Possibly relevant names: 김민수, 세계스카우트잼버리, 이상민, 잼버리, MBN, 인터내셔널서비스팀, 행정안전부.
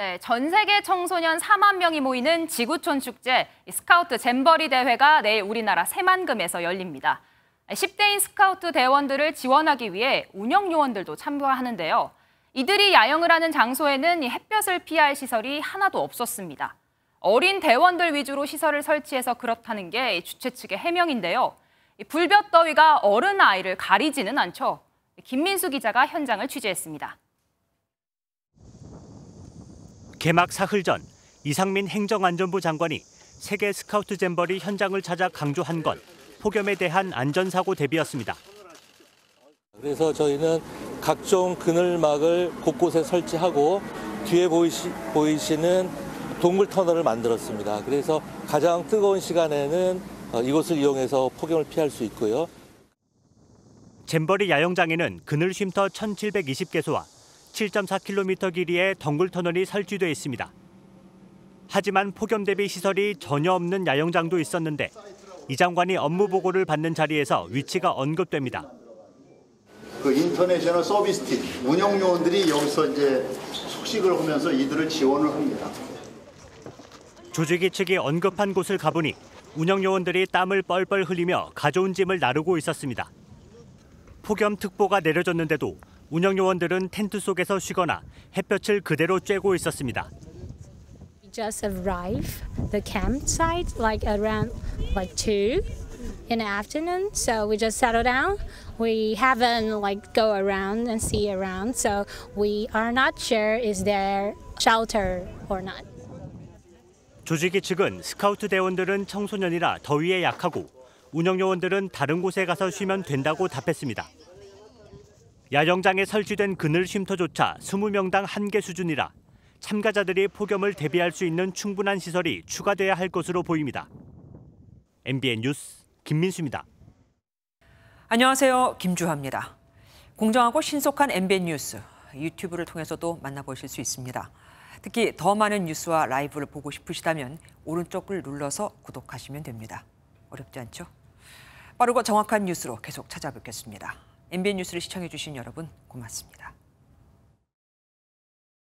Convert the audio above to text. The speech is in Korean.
네, 전 세계 청소년 4만 명이 모이는 지구촌 축제 스카우트 잼버리 대회가 내일 우리나라 새만금에서 열립니다. 10대인 스카우트 대원들을 지원하기 위해 운영 요원들도 참가하는데요. 이들이 야영을 하는 장소에는 햇볕을 피할 시설이 하나도 없었습니다. 어린 대원들 위주로 시설을 설치해서 그렇다는 게 주최 측의 해명인데요. 불볕 더위가 어른 아이를 가리지는 않죠. 김민수 기자가 현장을 취재했습니다. 개막 사흘 전 이상민 행정안전부 장관이 세계 스카우트 잼버리 현장을 찾아 강조한 건 폭염에 대한 안전사고 대비였습니다. 그래서 저희는 각종 그늘막을 곳곳에 설치하고 뒤에 보이시는 동굴 터널을 만들었습니다. 그래서 가장 뜨거운 시간에는 이곳을 이용해서 폭염을 피할 수 있고요. 잼버리 야영장에는 그늘 쉼터 1,720개소와 7.4km 길이의 덩굴 터널이 설치돼 있습니다. 하지만 폭염 대비 시설이 전혀 없는 야영장도 있었는데 이 장관이 업무 보고를 받는 자리에서 위치가 언급됩니다. 그 인터내셔널 서비스팀 운영 요원들이 여기서 이제 숙식을 하면서 이들을 지원을 합니다. 조직위 측이 언급한 곳을 가보니 운영 요원들이 땀을 뻘뻘 흘리며 가져온 짐을 나르고 있었습니다. 폭염 특보가 내려졌는데도 운영 요원들은 텐트 속에서 쉬거나 햇볕을 그대로 쬐고 있었습니다. We just arrived the campsite like around like 2 in the afternoon, so we just settle down. We haven't like go around and see around, so we are not sure is there shelter or not. 조직위 측은 스카우트 대원들은 청소년이라 더위에 약하고 운영 요원들은 다른 곳에 가서 쉬면 된다고 답했습니다. 야영장에 설치된 그늘 쉼터조차 20명당 1개 수준이라 참가자들이 폭염을 대비할 수 있는 충분한 시설이 추가돼야 할 것으로 보입니다. MBN 뉴스 김민수입니다. 안녕하세요. 김주하입니다. 공정하고 신속한 MBN 뉴스, 유튜브를 통해서도 만나보실 수 있습니다. 특히 더 많은 뉴스와 라이브를 보고 싶으시다면 오른쪽을 눌러서 구독하시면 됩니다. 어렵지 않죠? 빠르고 정확한 뉴스로 계속 찾아뵙겠습니다. MBN 뉴스를 시청해주신 여러분 고맙습니다.